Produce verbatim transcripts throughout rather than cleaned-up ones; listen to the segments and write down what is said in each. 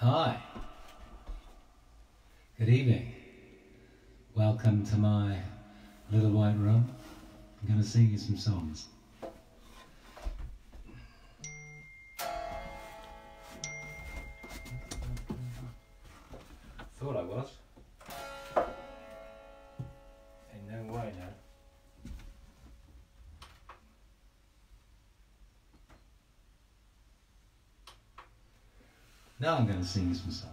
Hi, good evening, welcome to my little white room. I'm going to sing you some songs. Thought I was. In no way now. Now I'm going to sing you some songs.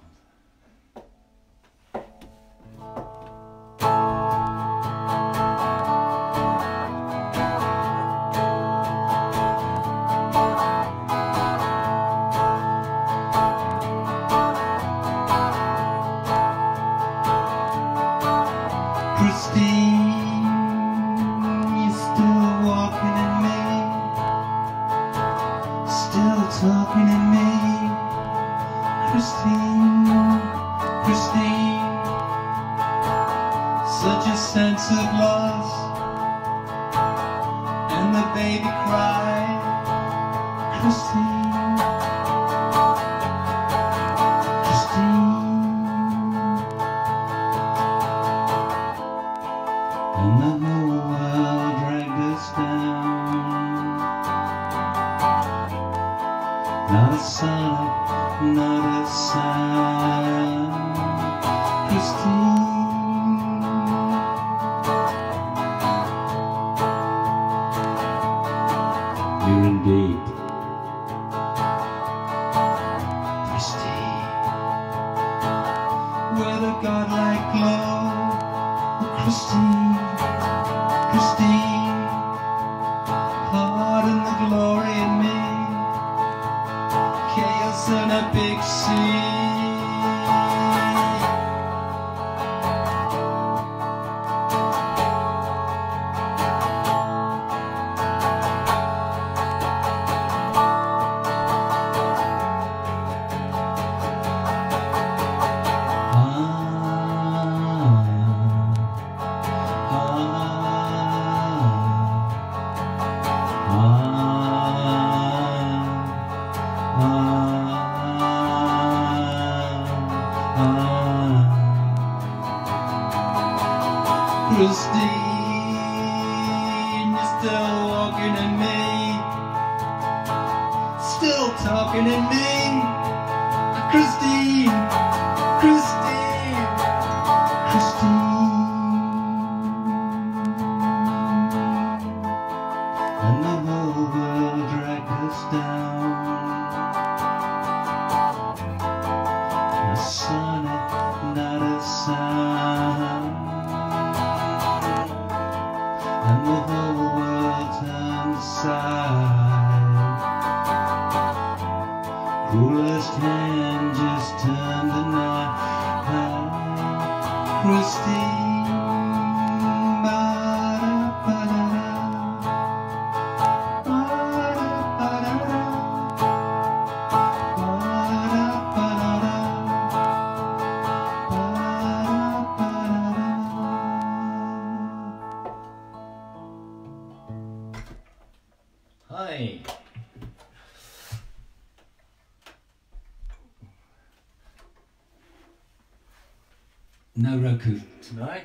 No Roku tonight,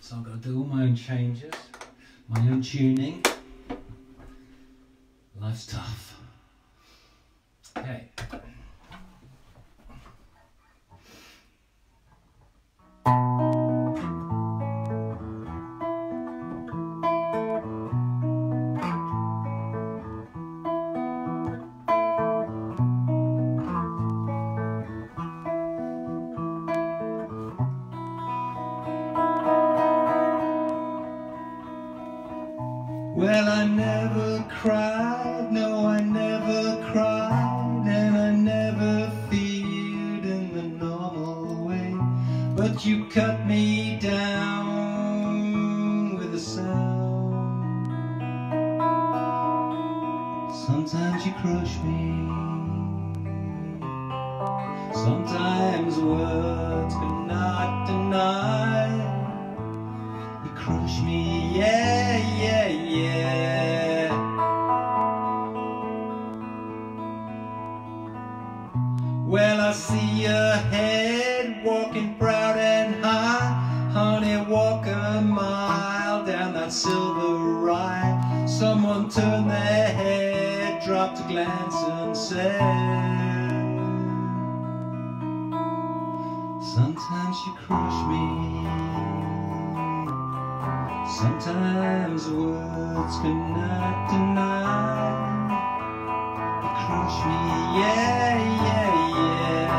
so I've got to do all my own changes, my own tuning. Life's tough. Okay. Well, I awry. Someone turned their head, dropped a glance and said, sometimes you crush me, sometimes words cannot deny. You crush me, yeah, yeah, yeah.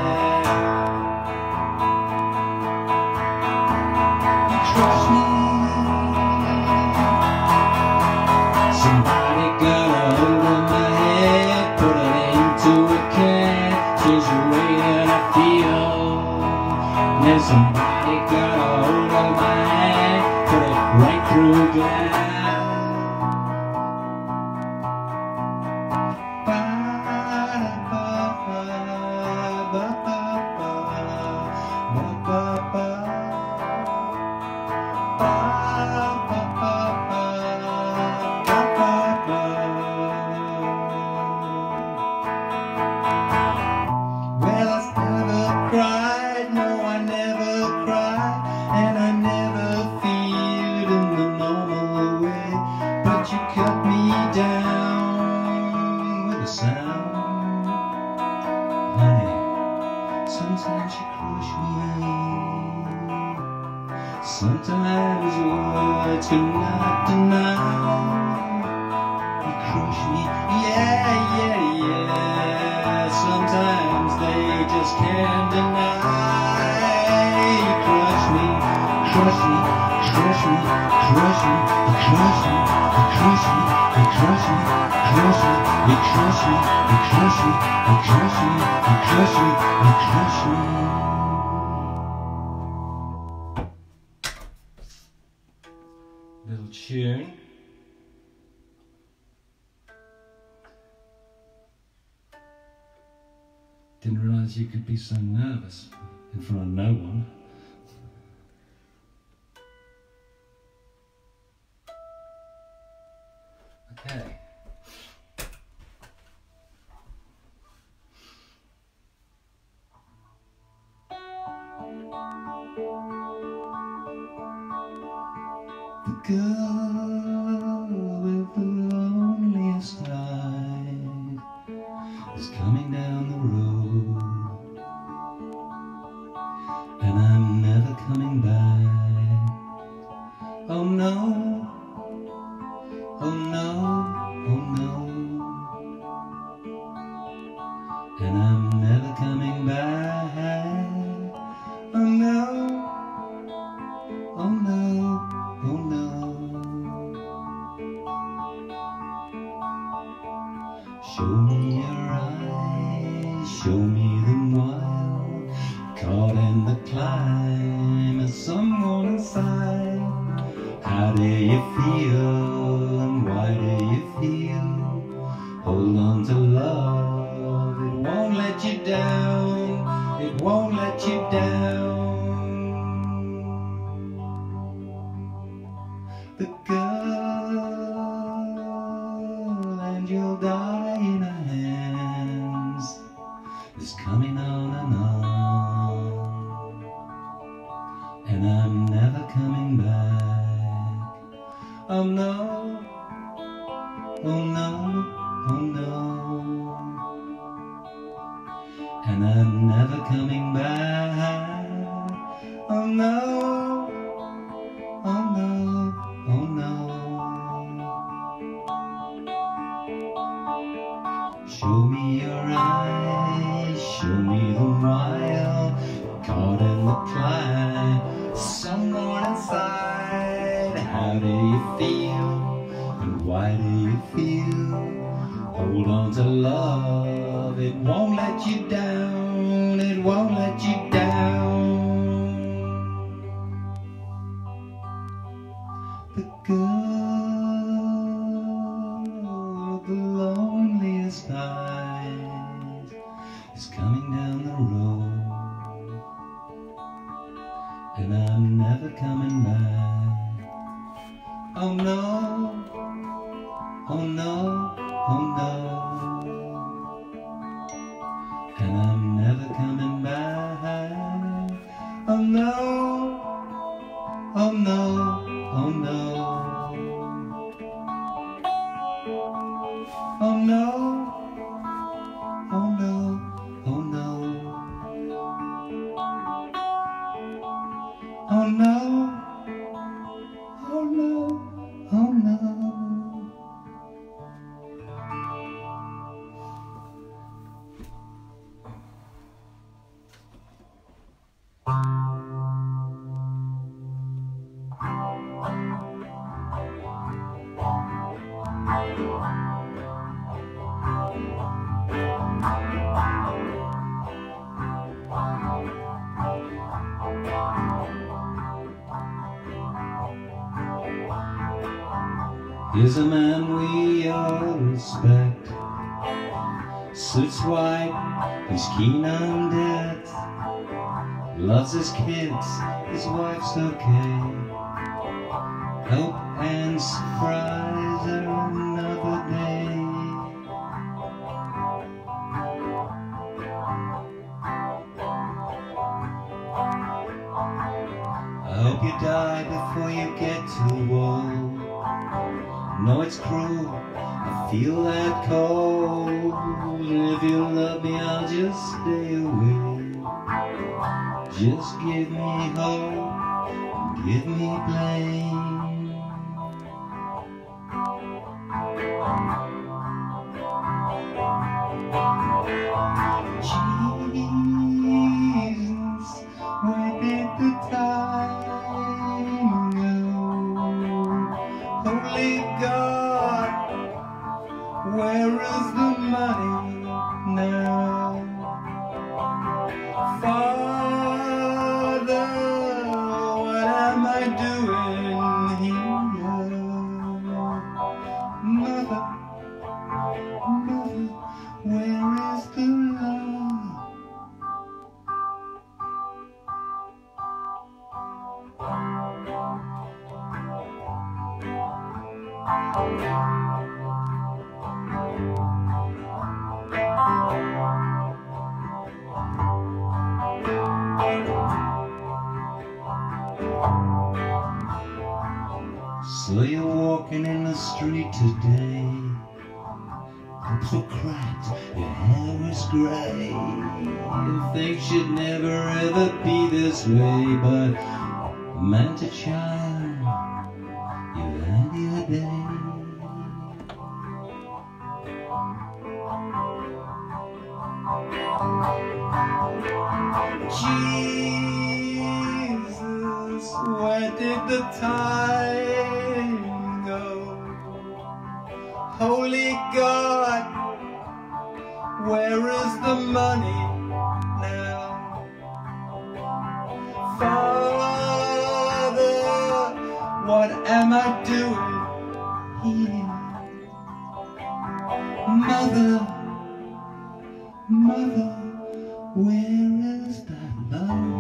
You crush me. Somebody got a hold of my hand, put it right through glass. Well, I've never cried. Sometimes you crush me, sometimes words cannot deny. You crush me, yeah, yeah, yeah. Sometimes they just can't deny. You crush me, crush me, crush me, crush me, crush me, crush me, crush me, crush me. You crush me, you crush me, you crush me, you crush me, you crush me. Little tune. Didn't realize you could be so nervous in front of no one. Okay. Girl with the loneliest eyes is coming down the road, and I'm never coming back. Oh no, oh no, oh no, and I'm never coming back. Oh no, oh no, oh no. Show me your eyes, show me them wild, caught in the climb of someone inside. How do you feel and why do you feel? Hold on to love, it won't let you down, it won't let you down. The girl and you'll die is coming on and on, and I'm never coming back. Oh no, oh no, oh no, and I'm never coming back. Oh no, oh no, oh no. Show me your eyes, show me the wild, caught in the climb, someone inside. How do you feel, and why do you feel? Hold on to love, it won't let you down, it won't let you down. The girl of the loneliest night is coming down the road, and I'm never coming back. Oh no, oh no, oh no, and I'm never coming back. Oh no, oh no, oh no, Oh no, oh no, oh no. Oh no, oh no, oh no. He's a man we all respect. Suits white, he's keen on debt. Loves his kids, his wife's okay. Hope and surprise are another day. I hope you die before you get too old. No, it's cruel, I feel that cold. If you love me, I'll just stay away. Just give me hope, give me blame. Jesus, where did the time go? Holy God, where is the money now? Father, what am I doing here? Mother, mother, where is the So you're walking in the street today, cops are cracked, your hair is grey. You think she'd never ever be this way, but man to child, you had your day. Jesus, where did the time go? Holy God, where is the money now? Father, what am I doing here? Mother, mother, where is that love?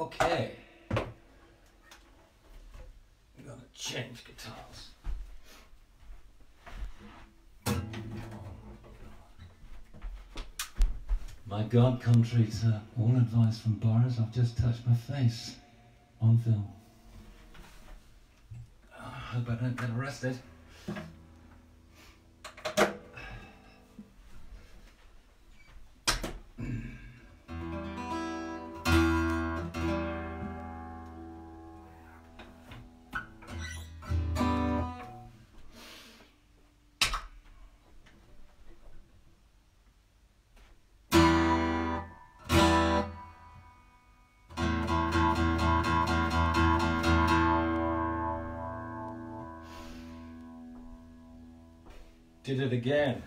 Okay, I'm gonna change guitars. My God, contrary to all advice from Boris, I've just touched my face on film. I hope I don't get arrested. Did it again.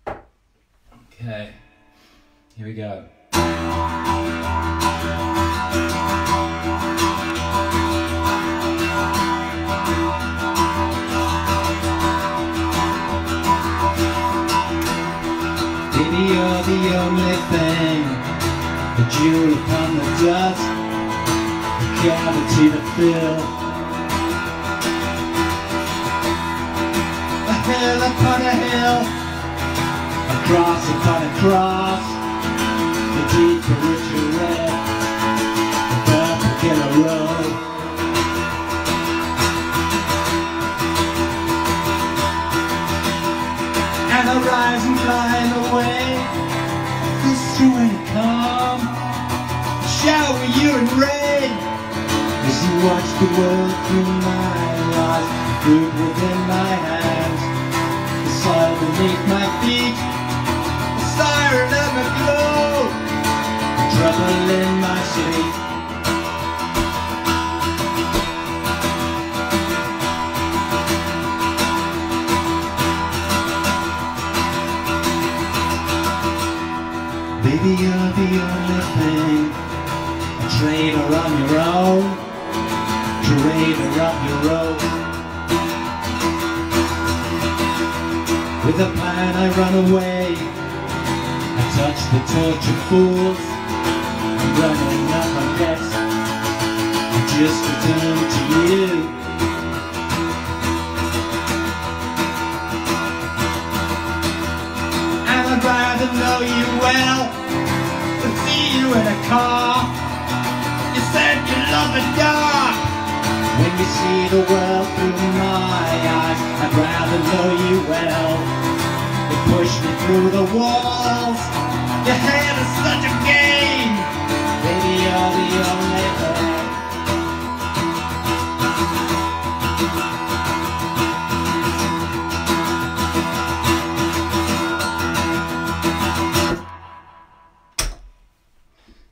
Okay, here we go. only thing, the jewel upon the dust, the cavity to fill. A hill upon a hill, a cross upon a cross, the deeper, richer red, the purple killer road. And the rising flying away, this true and calm, shower you in rain, as you watch the world through my eyes, the fruit within my hands, the soil beneath my feet, the siren of a glow, the trouble in my sleep. Baby, you're the only thing, a trader on your own, trader on your road. With a plan I run away, I touch the tortured fools, I'm running up my best, I just return to you. And I'd rather know you well, you in a car, you said you love the dark. When you see the world through my eyes, I'd rather know you well. You push me through the walls, your head is such a game. Baby, you're the only thing.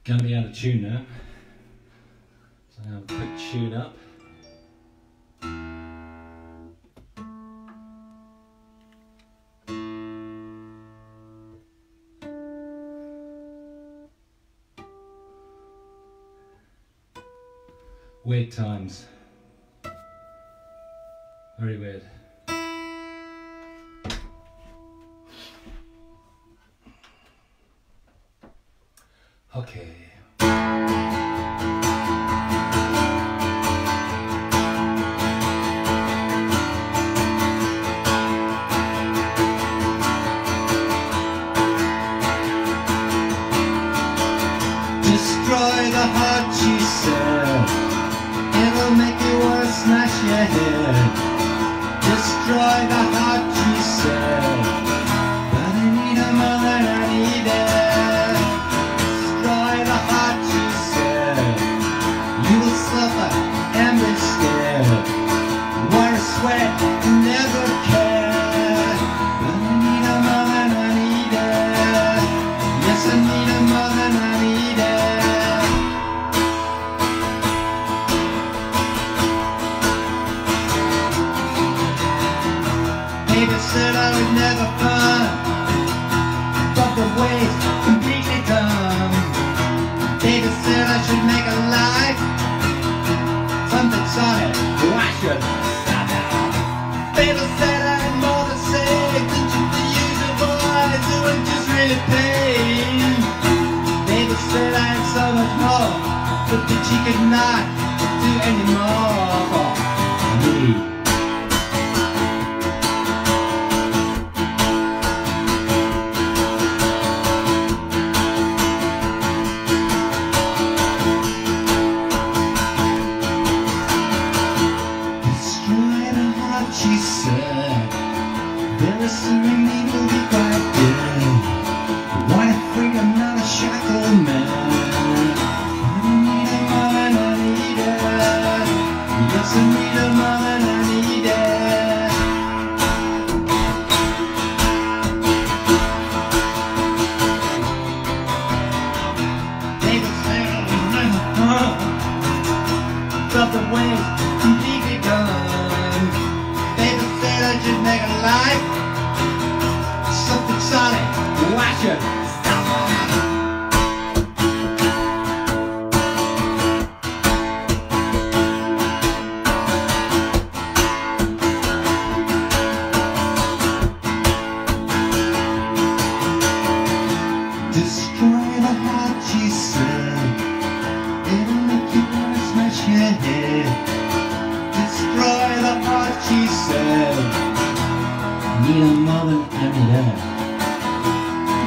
Gonna be out of tune now, so I'll have a quick tune up. Weird times, very weird. Okay. Destroy the heart you serve, it'll make you want to smash your head. Destroy the heart you serve, but I need a mother, I need it. She could not do anymore. Me. Destroy the heart, she said. There is something need to be quite dead. Why the freak I'm not a shackled man? I need a mother and I need it. David said I was in the pump, felt the wings completely gone. David said I should make a life, something solid, why should head. Destroy the heart, she said. Need a mother and a letter.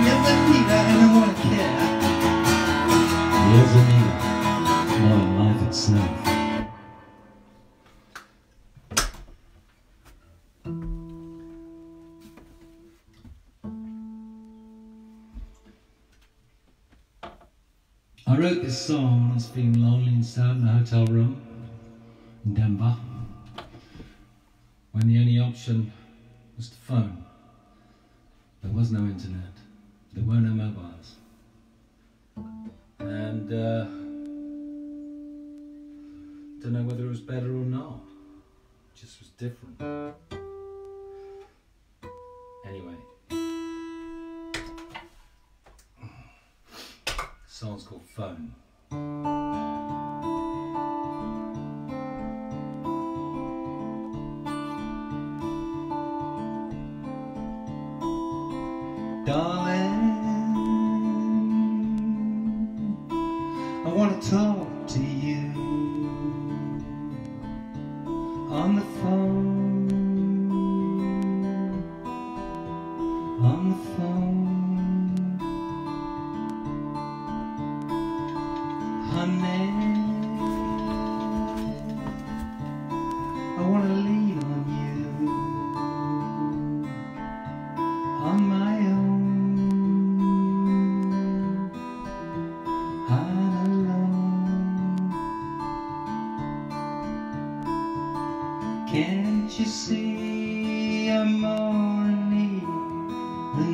Yes, I need that and I want to care. Yes, I need it. More than life itself. I wrote this song when I was feeling lonely and sad in a hotel room in Denver, when the only option was to phone. There was no internet, there were no mobiles, and uh, don't know whether it was better or not. It just was different. Anyway. The song's called Phone. Darling, I want to talk to you on the phone, on the phone. I want to lean on you, on my own, I'm alone. Can't you see I'm more in need than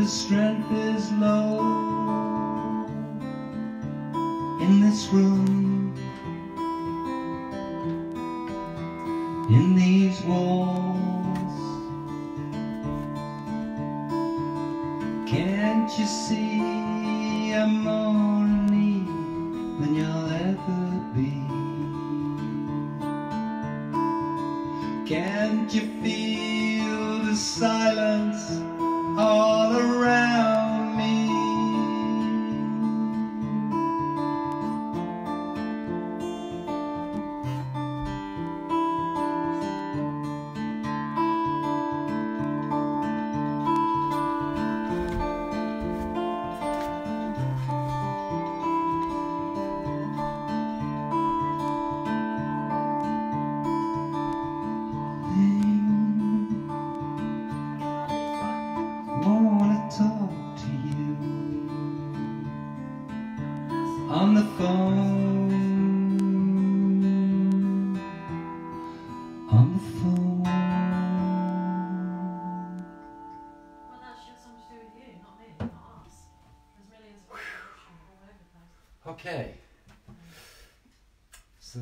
the strength is low in this room, in these walls. Can't you see I'm more in need than you'll ever be? Can't you feel the silence all around me? On the phone, on the phone. Well, that's just something to do with you, not me, not us. There's millions of people all over the place. Okay. So,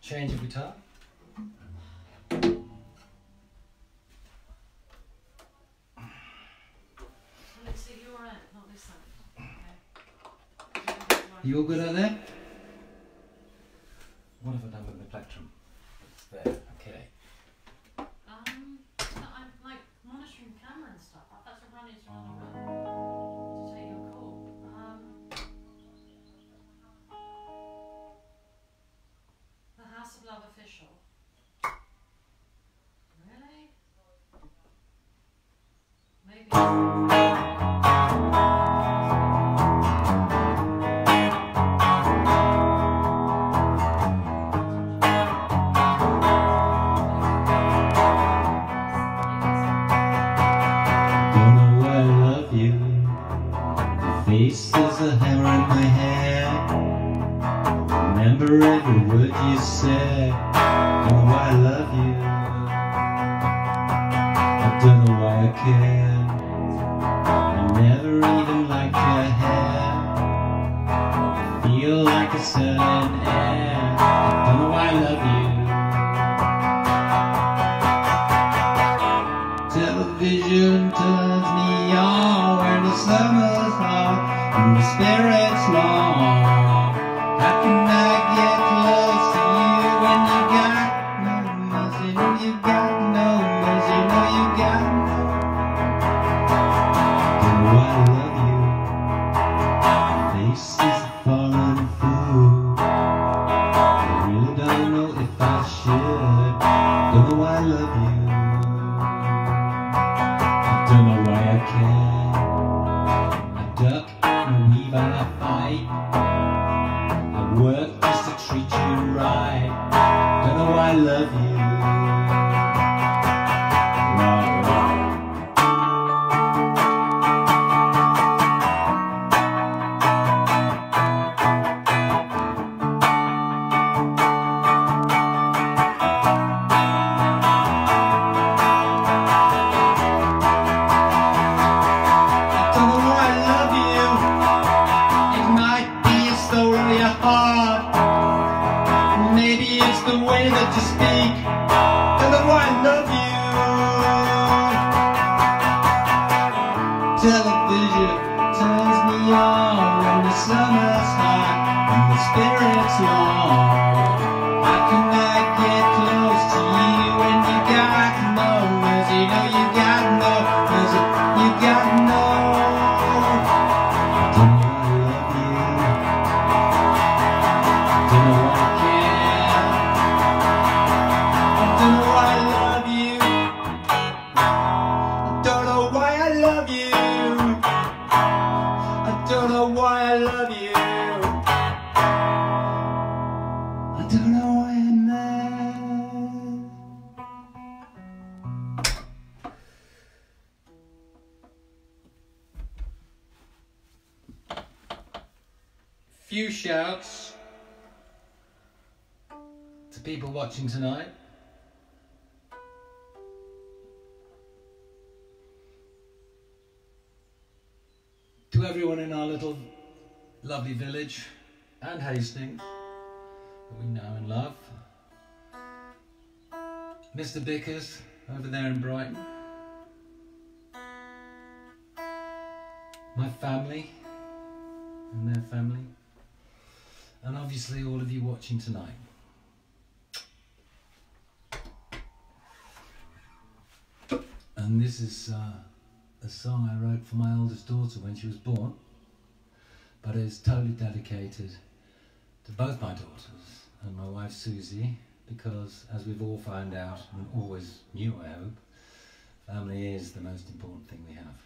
change of guitar. Let's see your end, not this side. You all good out there? What have I done with the plectrum? It's there, okay. Um, no, I'm like monitoring the camera and stuff. I've had to run into another room to take your call. Um, The House of Love official. Really? Maybe. Face as a hammer in my head. Remember every word you said. Don't know why I love you. I don't know why I care. I never even liked your hair. I feel like a certain air. I don't know why I love you. Television turns me on when the summer. Father's heart, and the Spirit's long. How can I get close to you when you got no mercy? No, you got no mercy. No, you got no. Do I love you? My face is a foreign fool. I really don't know if I should. Don't know I love you. Don't know why I can. I duck and weave and I fight. I work just to treat you right. Don't know I love you. Right, television turns me on when the summer's hot and the spirit's long. How can I get close to you when you got no mercy? No, you got no mercy. You got no. I don't know I love you. I don't know I can. I don't know I love you. I don't know why I love you. I don't know why I love you. I don't know why I'm mad. Few shouts to people watching tonight. To everyone in our little lovely village and Hastings that we know and love. Mister Bickers over there in Brighton. My family and their family. And obviously all of you watching tonight. And this is uh, a song I wrote for my oldest daughter when she was born, but it is totally dedicated to both my daughters and my wife Susie, because as we've all found out and always knew, I hope, family is the most important thing we have.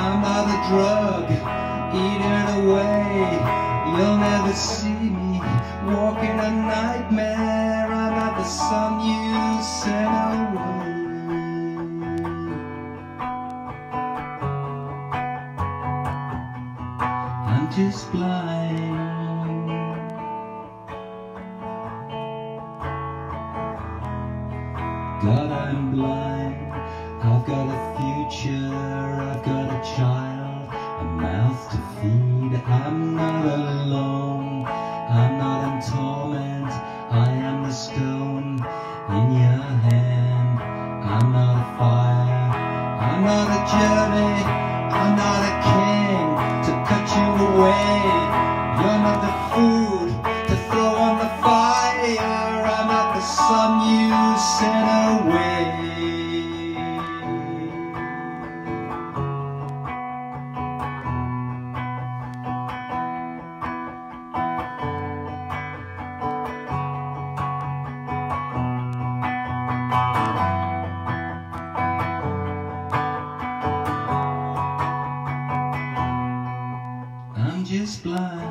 I'm not a drug, eating away. You'll never see me walking a nightmare. I'm not the sun you sent away. I'm just blind. God, I'm blind. I've got a future, I've got a child, a mouth to feed. I'm not alone, I'm not in torment. I am the stone in your hand. I'm not a fire, I'm not a journey, I'm not a king to cut you away. You're not the food to throw on the fire. I'm not the sun you sent away. Just blind.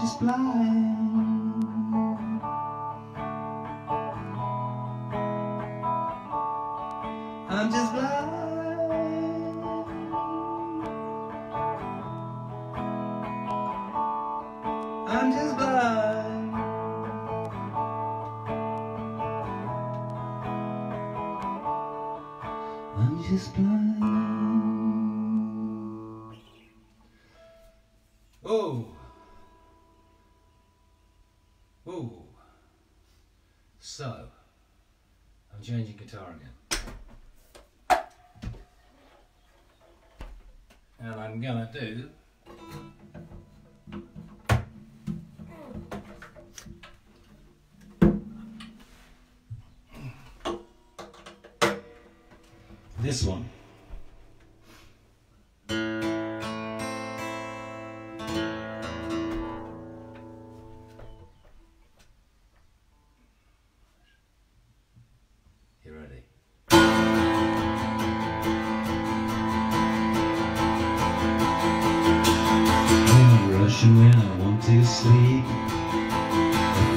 she's blind. I'm just blind. I'm just blind. I'm just blind. Oh. Oh. So, I'm changing guitar again. And I'm gonna do this one. You ready? I'm rushing when I want to sleep. I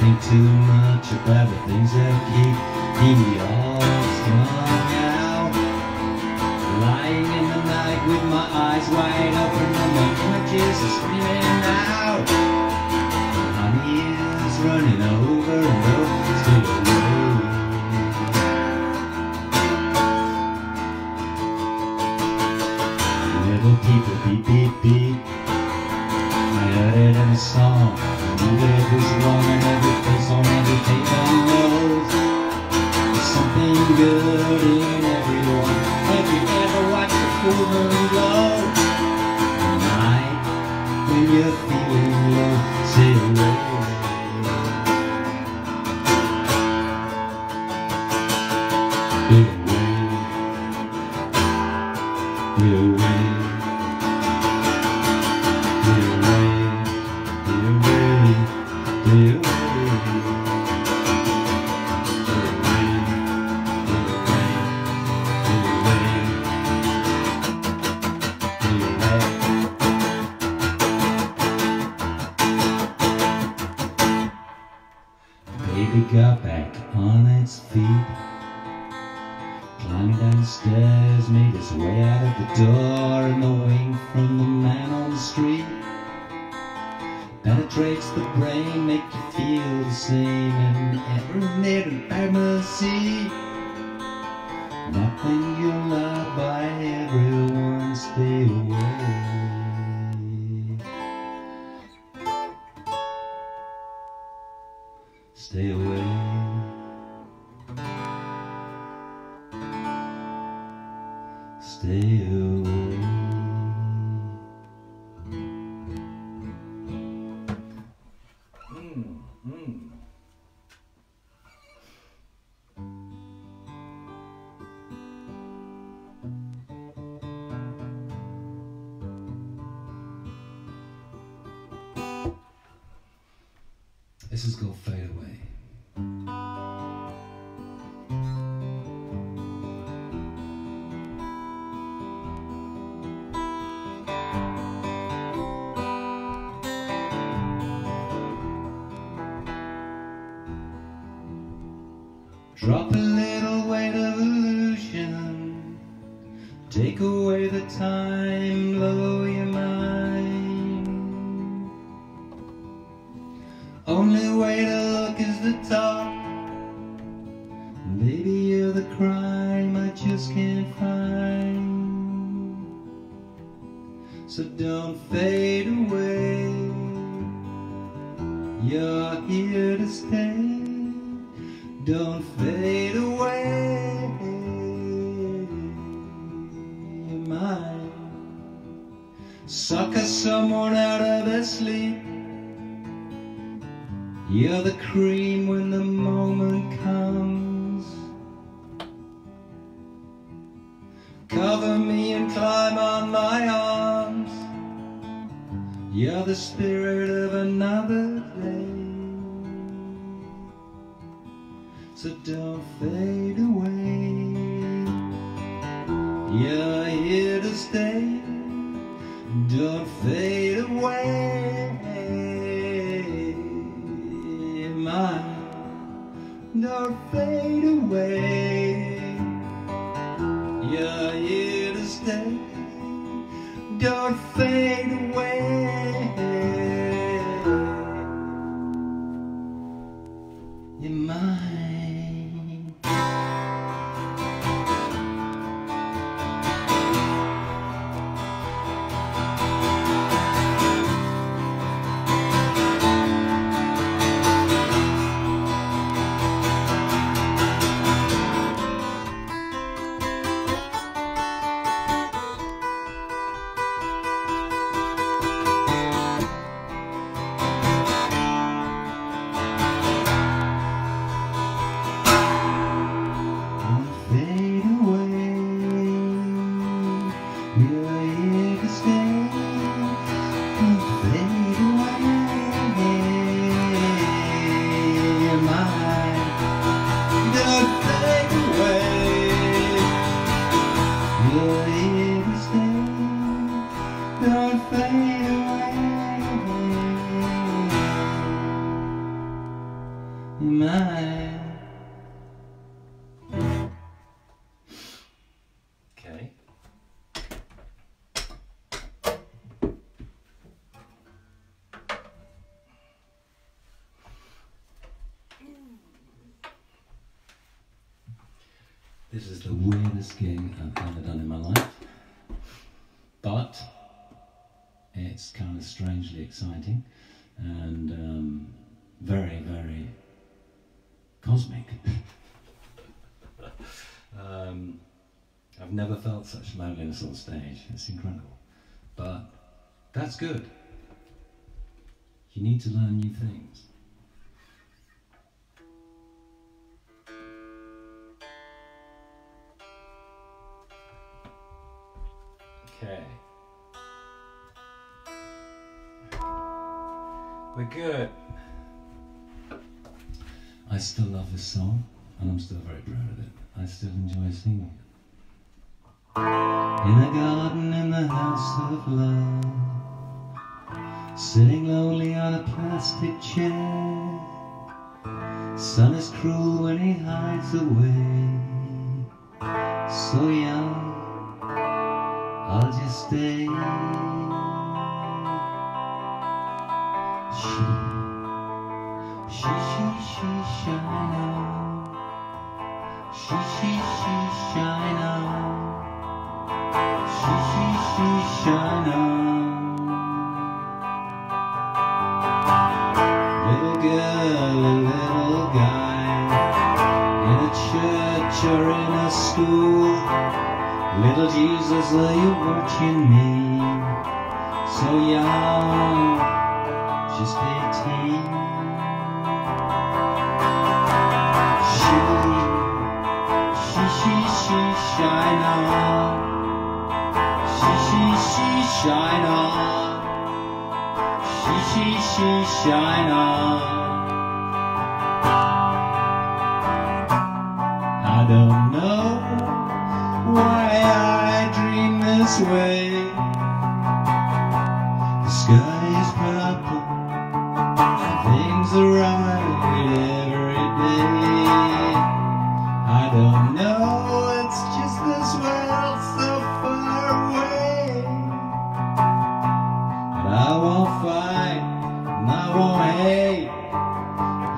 think too much about the things that keep me all strung out. Lying in the night with my eyes wide open and my clutches are screaming out. The honey is running over and over to the room. Little people beep beep beep. I heard it in a song. I knew that it was wrong and every face on every face I know. There's something good in everyone. Every cool and glow. Night when you're feeling low, sit away. Be away, be away, be away, be away, be away, got back on its feet, climbed down the stairs, made its way out of the door and the wing from the man on the street. Penetrates the brain, make you feel the same and ever made an embassy. Not when you're loved by everyone, stay away. Stay away. Stay away. Mm, mm. This is called Fade Away. Drop a little weight of illusion, take away the time, blow your mind. Only way to look is the top. Baby, you're the crime I just can't find. So don't fade away, you're here to stay. Don't fade away, you're mine. Sucker someone out of their sleep. You're the cream when the moment comes. Cover me and climb on my arms. You're the spirit of another day. So don't fade away, you're here to stay. Don't fade away. don't fade away. You're mine. Okay. This is the weirdest gig I've ever done in my life, but it's kind of strangely exciting and um, very, very cosmic. um, I've never felt such loneliness on stage. It's incredible. But that's good. You need to learn new things. Okay. We're good. I still love this song, and I'm still very proud of it. I still enjoy singing it. In a garden in the house of love, sitting lonely on a plastic chair. Sun is cruel when he hides away. So young, I'll just stay. She She, she, she, shine on. She, she, she, shine on. She, she, she, shine on. Little girl and little guy, in a church or in a school. Little Jesus, are you watching me? So young, just eighteen. Shine on, she, she, she, shine on, she, she, she, shine on. I don't know why I dream this way. The sky is purple, things are right every day. I don't know. This world's so far away, but I won't fight and I won't hate.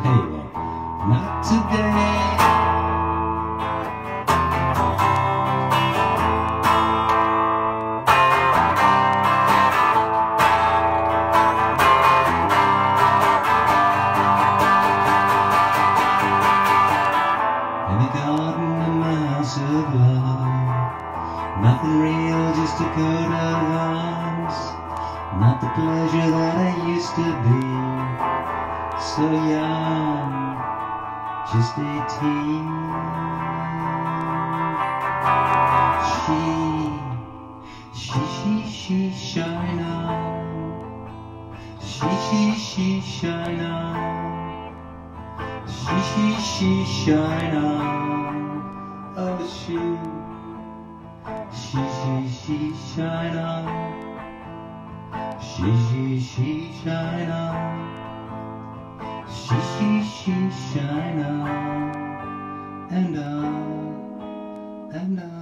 Hey, well, not today. In the garden in the house of love, nothing real, just a coat of arms. Not the pleasure that I used to be. So young, just eighteen. She, she, she, she, shine on. She, she, she, shine on. She, she, she, shine on. Oh, she. She, she, she, shine on. She, she, she, shine on. She, she, she, shine on. And on, and on.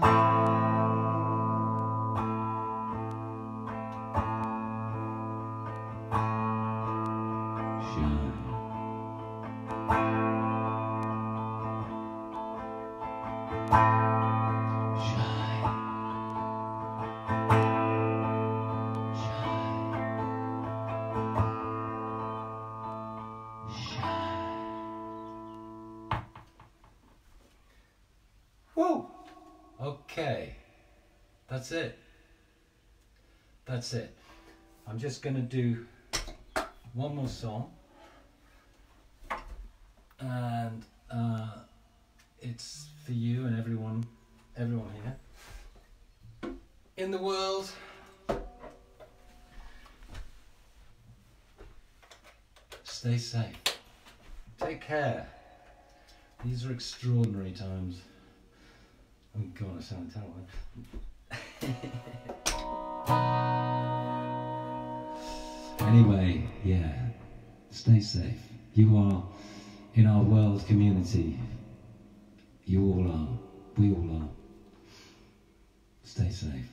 that's it. That's it. I'm just going to do one more song, and uh, it's for you and everyone, everyone here in the world. Stay safe. Take care. These are extraordinary times. Oh God, I sound terrible. Anyway, yeah, stay safe. You are in our world community. You all are. We all are. Stay safe.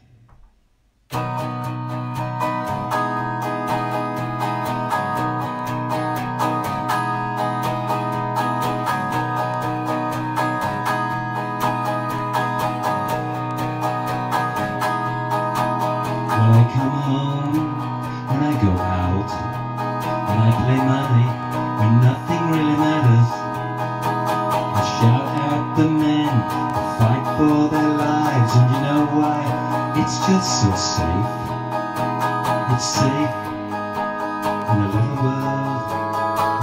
It's so safe, it's safe, in a little world,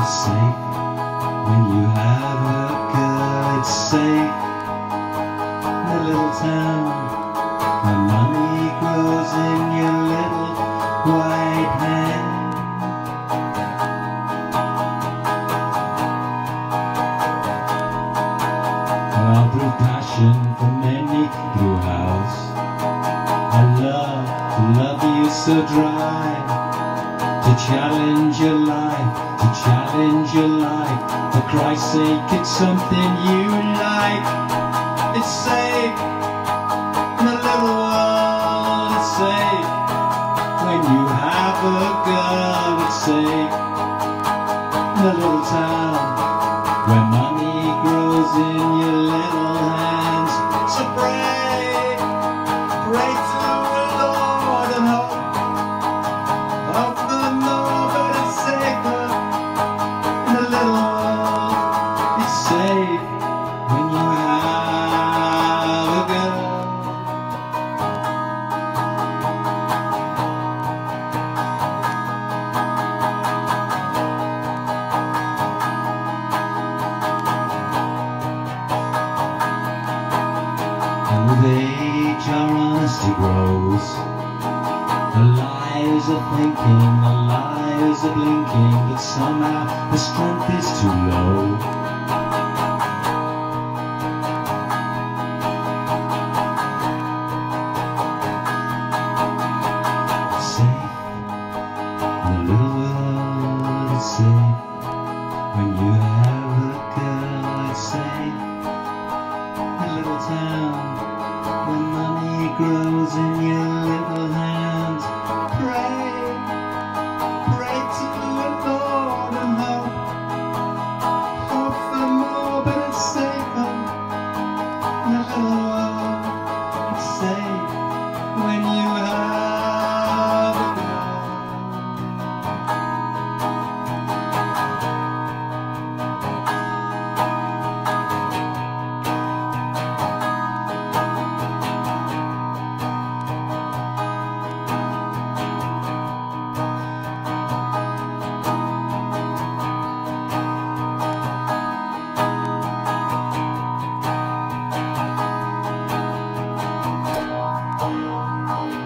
it's safe, when you have a girl, it's safe, in a little town, where money grows in your little white hand. I'll brew passion for many brew house. I love to love you so dry, to challenge your life, to challenge your life. For Christ's sake, it's something you like. It's safe in a little world. It's safe when you have a girl. It's safe in a little town where money grows in your little hands. So pray, pray. Oh,